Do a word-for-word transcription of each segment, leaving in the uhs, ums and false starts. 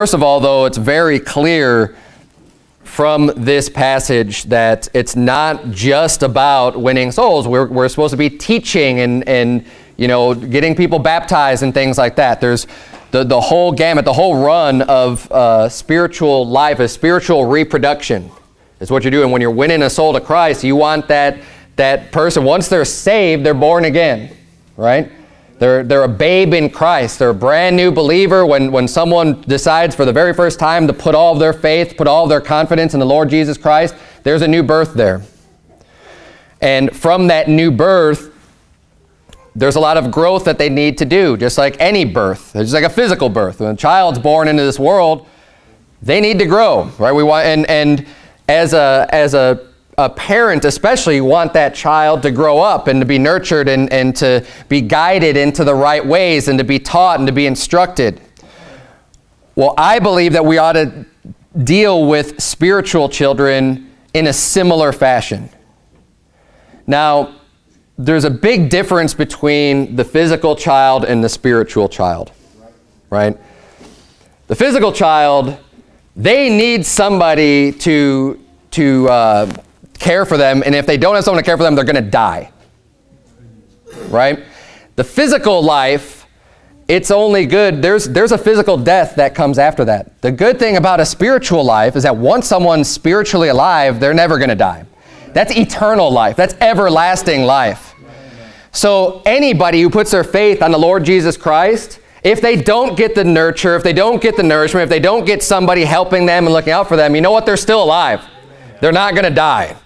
First of all, though, it's very clear from this passage that it's not just about winning souls. We're, we're supposed to be teaching and, and, you know, getting people baptized and things like that. There's the, the whole gamut, the whole run of uh, spiritual life is spiritual reproduction. It's what you're doing when you're winning a soul to Christ. You want that, that person, once they're saved, they're born again, right? They're, they're a babe in Christ. They're a brand new believer. When, when someone decides for the very first time to put all of their faith, put all of their confidence in the Lord Jesus Christ, there's a new birth there. And from that new birth, there's a lot of growth that they need to do, just like any birth. It's just like a physical birth. When a child's born into this world, they need to grow, right? We want, and, and as a, as a A parent especially, want that child to grow up and to be nurtured and, and to be guided into the right ways and to be taught and to be instructed. Well, I believe that we ought to deal with spiritual children in a similar fashion. Now, there's a big difference between the physical child and the spiritual child, right? The physical child, they need somebody to, to uh, care for them, and if they don't have someone to care for them, they're going to die, right? The physical life, it's only good. There's, there's a physical death that comes after that. The good thing about a spiritual life is that once someone's spiritually alive, they're never going to die. That's eternal life. That's everlasting life. So anybody who puts their faith on the Lord Jesus Christ, if they don't get the nurture, if they don't get the nourishment, if they don't get somebody helping them and looking out for them, you know what? They're still alive. They're not going to die.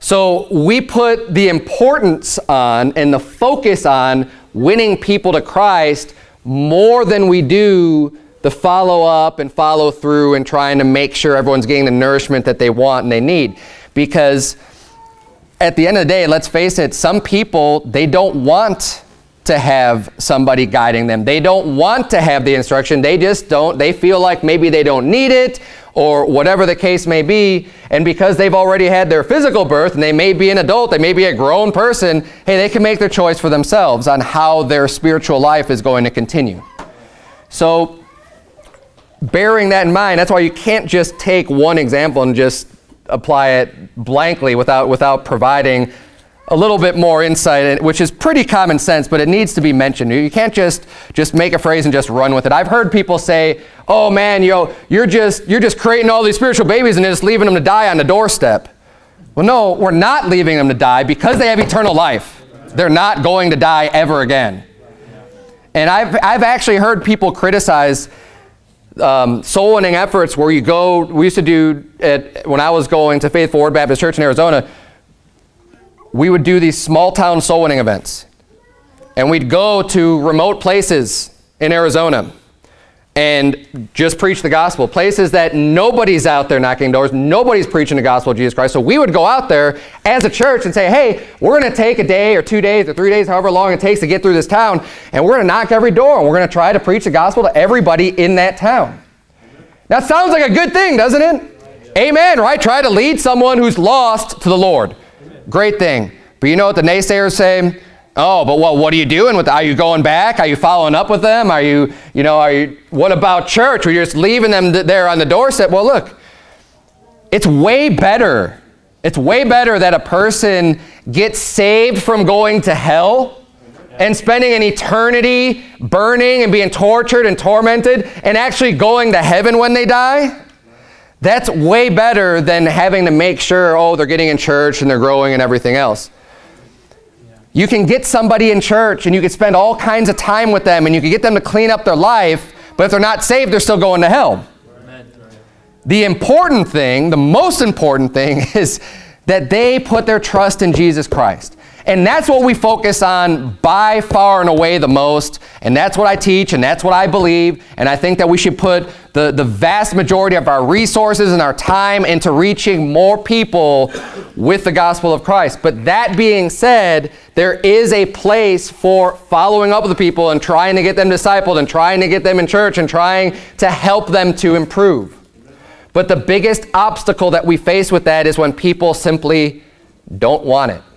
So we put the importance on and the focus on winning people to Christ more than we do the follow-up and follow-through and trying to make sure everyone's getting the nourishment that they want and they need. Because at the end of the day, let's face it, some people, they don't want to have somebody guiding them. They don't want to have the instruction. They just don't. They feel like maybe they don't need it, or whatever the case may be, and because they've already had their physical birth and they may be an adult, they may be a grown person, hey, they can make their choice for themselves on how their spiritual life is going to continue. So bearing that in mind, that's why you can't just take one example and just apply it blankly without, without providing a little bit more insight, which is pretty common sense, but it needs to be mentioned. You can't just, just make a phrase and just run with it. I've heard people say, oh man, you know, you're just, you're just creating all these spiritual babies and just leaving them to die on the doorstep. Well, no, we're not leaving them to die because they have eternal life. They're not going to die ever again. And I've, I've actually heard people criticize um, soul winning efforts where you go, we used to do it when I was going to Faith Forward Baptist Church in Arizona. We would do these small town soul winning events, and we'd go to remote places in Arizona and just preach the gospel, places that nobody's out there knocking doors, nobody's preaching the gospel of Jesus Christ. So we would go out there as a church and say, hey, we're going to take a day or two days or three days, however long it takes to get through this town, and we're going to knock every door, and we're going to try to preach the gospel to everybody in that town. That sounds like a good thing, doesn't it? Amen, right? Try to lead someone who's lost to the Lord. Great thing. But you know what the naysayers say? Oh, but well, what are you doing with, are you going back? Are you following up with them? Are you, you know, are you, what about church? We're just leaving them th there on the doorstep. Well, look, it's way better. It's way better that a person gets saved from going to hell and spending an eternity burning and being tortured and tormented and actually going to heaven when they die. That's way better than having to make sure, oh, they're getting in church and they're growing and everything else. You can get somebody in church and you can spend all kinds of time with them and you can get them to clean up their life, but if they're not saved, they're still going to hell. Amen. The important thing, the most important thing, is that they put their trust in Jesus Christ. And that's what we focus on by far and away the most. And that's what I teach, and that's what I believe. And I think that we should put the, the vast majority of our resources and our time into reaching more people with the gospel of Christ. But that being said, there is a place for following up with the people and trying to get them discipled and trying to get them in church and trying to help them to improve. But the biggest obstacle that we face with that is when people simply don't want it.